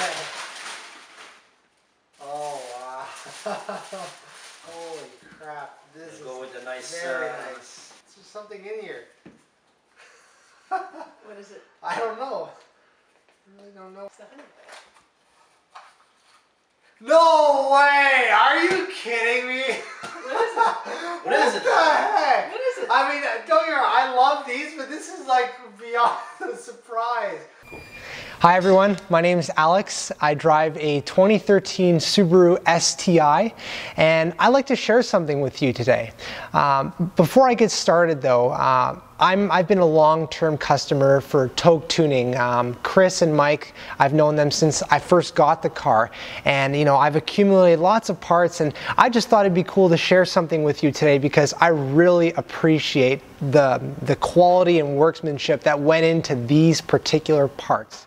Okay. Oh wow. Holy crap. This is go with the nice very nice. There's something in here. What is it? I don't know. I really don't know. It's not anything. No way! Are you kidding me? What is it? What is it? The heck? What is it? I mean, don't you know, I love these, but this is like beyond a surprise. Cool. Hi everyone, my name is Alex. I drive a 2013 Subaru STI, and I'd like to share something with you today. Before I get started though, I've been a long-term customer for Touge Tuning. Chris and Mike, I've known them since I first got the car, and you know, I've accumulated lots of parts, and I just thought it'd be cool to share something with you today because I really appreciate the quality and workmanship that went into these particular parts.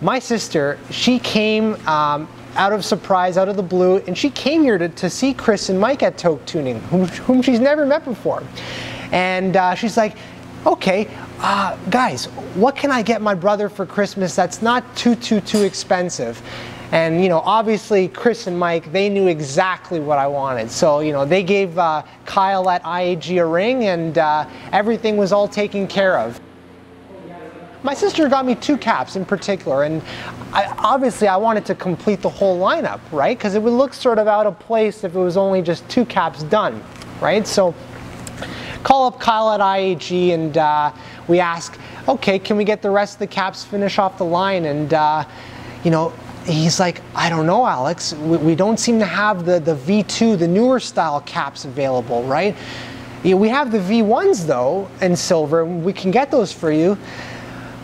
My sister, she came out of surprise, out of the blue, and she came here to see Chris and Mike at Touge Tuning, whom she's never met before. And she's like, okay, guys, what can I get my brother for Christmas that's not too expensive? And you know, obviously Chris and Mike, they knew exactly what I wanted. So you know, they gave Kyle at IAG a ring, and everything was all taken care of. My sister got me two caps in particular, and obviously I wanted to complete the whole lineup, right? Because it would look sort of out of place if it was only just two caps done, right? So call up Kyle at IAG, and we ask, okay, can we get the rest of the caps, finish off the line? And you know, he's like, I don't know, Alex, we don't seem to have the V2, the newer style caps available, right? We have the V1s though in silver, and we can get those for you.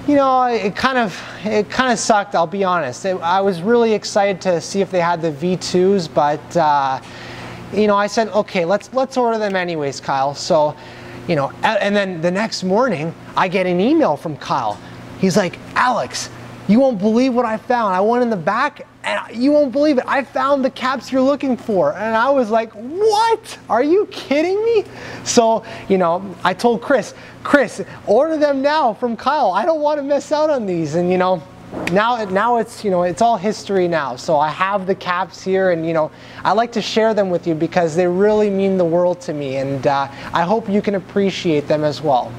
You know, it kind of sucked, I'll be honest. I was really excited to see if they had the V2s, but you know, I said, okay, let's order them anyways, Kyle. So, you know, and then the next morning, I get an email from Kyle. He's like, Alex, you won't believe what I found. I went in the back, and you won't believe it. I found the caps you're looking for. And I was like, what? Are you kidding me? So, you know, I told Chris, order them now from Kyle. I don't want to miss out on these. And, you know, now it's, you know, it's all history now. So I have the caps here, and, you know, I like to share them with you because they really mean the world to me. And I hope you can appreciate them as well.